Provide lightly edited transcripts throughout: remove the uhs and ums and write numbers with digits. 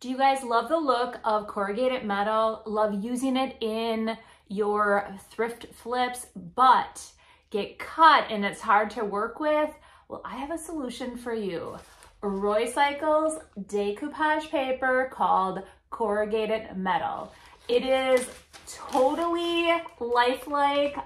Do you guys love the look of corrugated metal? Love using it in your thrift flips, but get cut and it's hard to work with? Well, I have a solution for you. Roycycled's decoupage paper called corrugated metal. It is totally lifelike.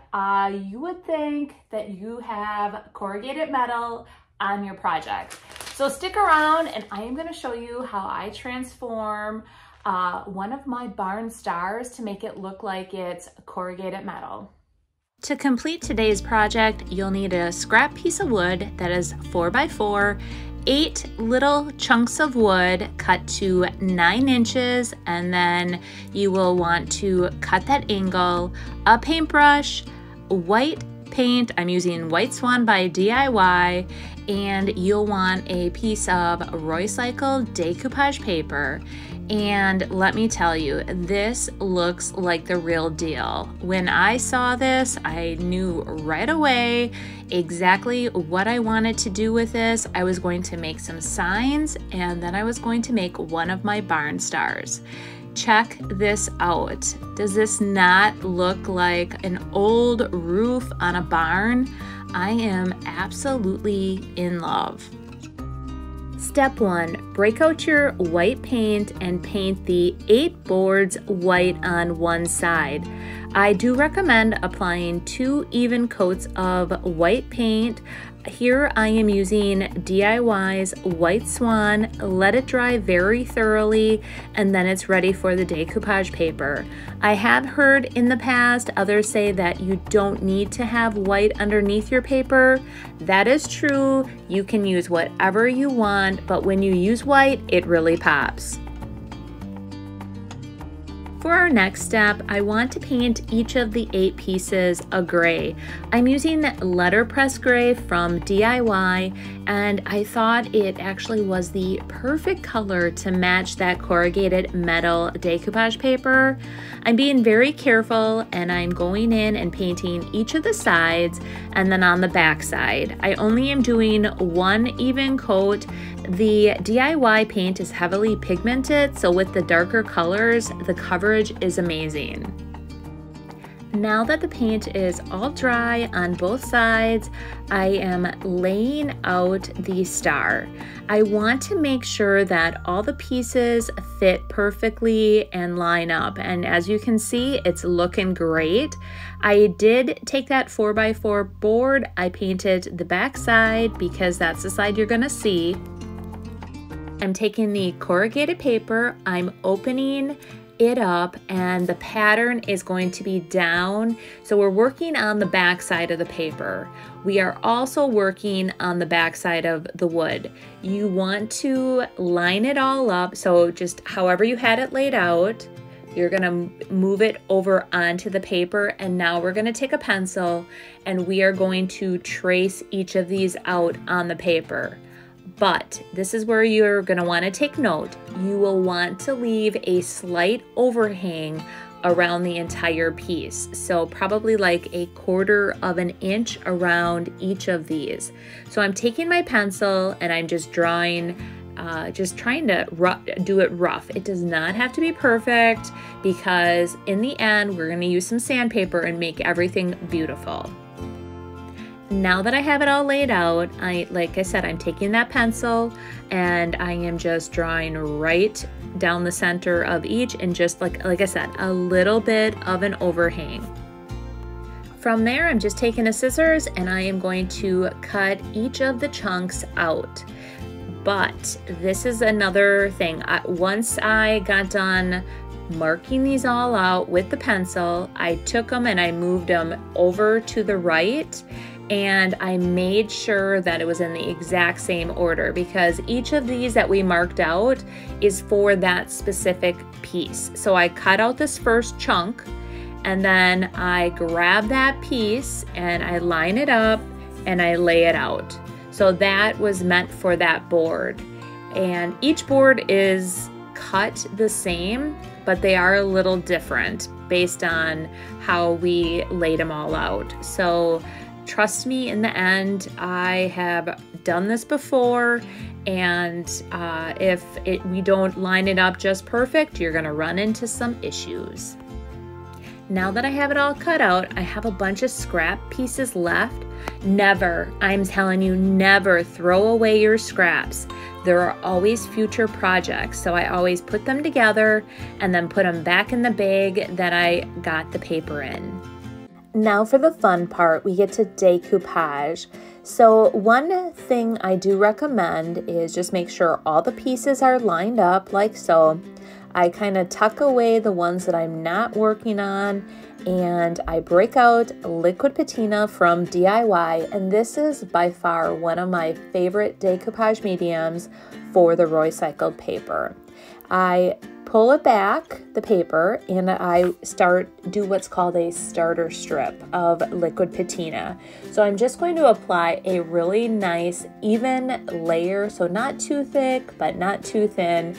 You would think that you have corrugated metal on your project. So stick around and I am going to show you how I transform one of my barn stars to make it look like it's corrugated metal. To complete today's project, you'll need a scrap piece of wood that is 4x4, 8 little chunks of wood cut to 9 inches, and then you will want to cut that angle, a paintbrush, white paint, I'm using White Swan by DIY, and you'll want a piece of Roycycled decoupage paper. And let me tell you, this looks like the real deal. When I saw this, I knew right away exactly what I wanted to do with this. I was going to make some signs, and then I was going to make one of my barn stars. Check this out. Does this not look like an old roof on a barn? I am absolutely in love. Step 1, break out your white paint and paint the 8 boards white on one side. I do recommend applying 2 even coats of white paint. Here I am using DIY's White Swan, let it dry very thoroughly, and then it's ready for the decoupage paper. I have heard in the past others say that you don't need to have white underneath your paper. That is true, you can use whatever you want, but when you use white, it really pops. For our next step, I want to paint each of the 8 pieces a gray. I'm using Letterpress Gray from DIY, and I thought it actually was the perfect color to match that corrugated metal decoupage paper. I'm being very careful, and I'm going in and painting each of the sides, and then on the back side. I only am doing one even coat. The DIY paint is heavily pigmented, so with the darker colors, the coverage is amazing. Now that the paint is all dry on both sides, I am laying out the star. I want to make sure that all the pieces fit perfectly and line up. And as you can see, it's looking great. I did take that 4x4 board. I painted the back side because that's the side you're gonna see. I'm taking the corrugated paper, I'm opening it up, and the pattern is going to be down. So we're working on the back side of the paper. We are also working on the back side of the wood. You want to line it all up, so just however you had it laid out, you're gonna move it over onto the paper, and now we're gonna take a pencil and we are going to trace each of these out on the paper. But this is where you're going to want to take note. You will want to leave a slight overhang around the entire piece. So probably like a 1/4 of an inch around each of these. So I'm taking my pencil and I'm just drawing, just trying to do it rough. It does not have to be perfect because in the end, we're going to use some sandpaper and make everything beautiful. Now that I have it all laid out, like I said, I'm taking that pencil and I am just drawing right down the center of each, and just like I said, a little bit of an overhang. From there, I'm just taking a scissors and I am going to cut each of the chunks out. But this is another thing. Once I got done marking these all out with the pencil, I took them and I moved them over to the right. And I made sure that it was in the exact same order because each of these that we marked out is for that specific piece. So I cut out this first chunk and then I grab that piece and I line it up and I lay it out. So that was meant for that board. And each board is cut the same, but they are a little different based on how we laid them all out. So trust me, in the end, I have done this before And if we don't line it up just perfect, you're gonna run into some issues. Now that I have it all cut out, I have a bunch of scrap pieces left. Never, I'm telling you, never throw away your scraps. There are always future projects, so I always put them together and then put them back in the bag that I got the paper in. Now for the fun part, we get to decoupage. So one thing I do recommend is just make sure all the pieces are lined up like so. I kind of tuck away the ones that I'm not working on, and I break out liquid patina from DIY, and this is by far one of my favorite decoupage mediums for the Roycycled paper. I pull it back, the paper, and I do what's called a starter strip of liquid patina. So I'm just going to apply a really nice even layer, so not too thick but not too thin,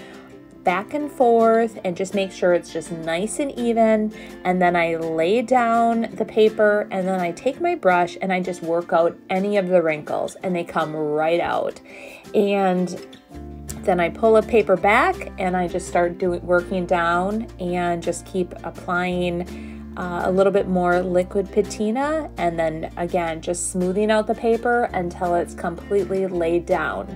back and forth, and just make sure it's just nice and even. And then I lay down the paper, and then I take my brush and I just work out any of the wrinkles, and they come right out. And then I pull a paper back and I just start working down and just keep applying a little bit more liquid patina, and then again just smoothing out the paper until it's completely laid down.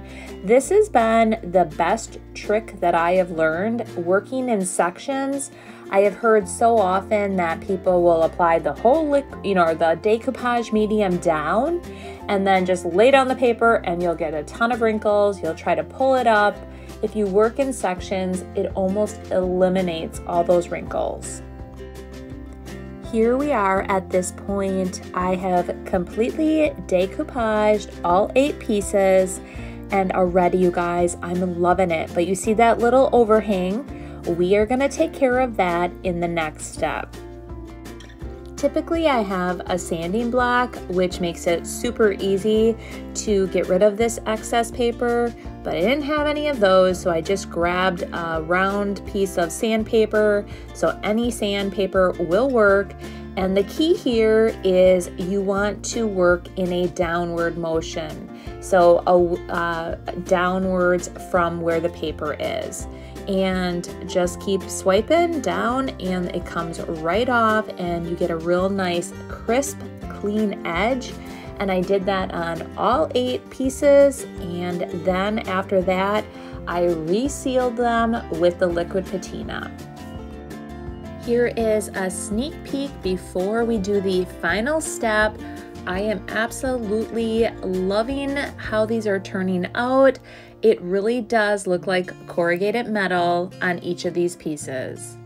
This has been the best trick that I have learned, working in sections. I have heard so often that people will apply the whole the decoupage medium down and then just lay down the paper, and you'll get a ton of wrinkles. You'll try to pull it up. If you work in sections, it almost eliminates all those wrinkles. Here we are at this point. I have completely decoupaged all 8 pieces, and already, you guys, I'm loving it. But you see that little overhang? We are gonna take care of that in the next step. Typically, I have a sanding block, which makes it super easy to get rid of this excess paper, but I didn't have any of those, so I just grabbed a round piece of sandpaper. So any sandpaper will work. And the key here is you want to work in a downward motion, so downwards from where the paper is. And just keep swiping down, and it comes right off, and you get a real nice, crisp, clean edge. And I did that on all 8 pieces, and then after that, I resealed them with the liquid patina. Here is a sneak peek before we do the final step. I am absolutely loving how these are turning out. It really does look like corrugated metal on each of these pieces.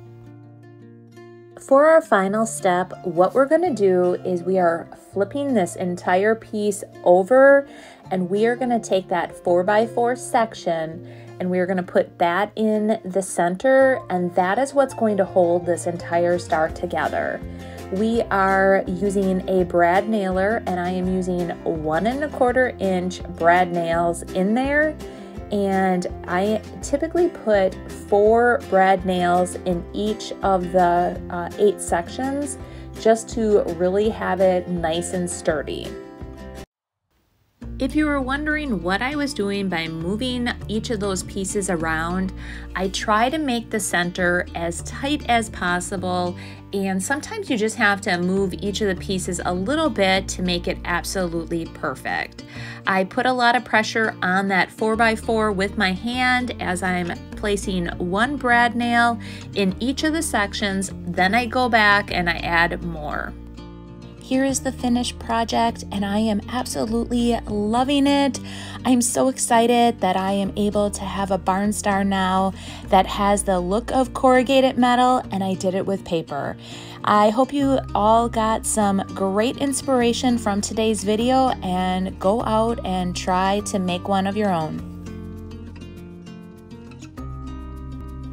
For our final step, what we're gonna do is we are flipping this entire piece over, and we are gonna take that 4x4 section, and we are gonna put that in the center, and that is what's going to hold this entire star together. We are using a brad nailer, and I am using 1 1/4 inch brad nails in there. And I typically put 4 brad nails in each of the 8 sections, just to really have it nice and sturdy. If you were wondering what I was doing by moving each of those pieces around, I try to make the center as tight as possible, and sometimes you just have to move each of the pieces a little bit to make it absolutely perfect. I put a lot of pressure on that 4x4 with my hand as I'm placing 1 brad nail in each of the sections, then I go back and I add more. Here is the finished project, and I am absolutely loving it. I'm so excited that I am able to have a barn star now that has the look of corrugated metal, and I did it with paper. I hope you all got some great inspiration from today's video, and go out and try to make one of your own.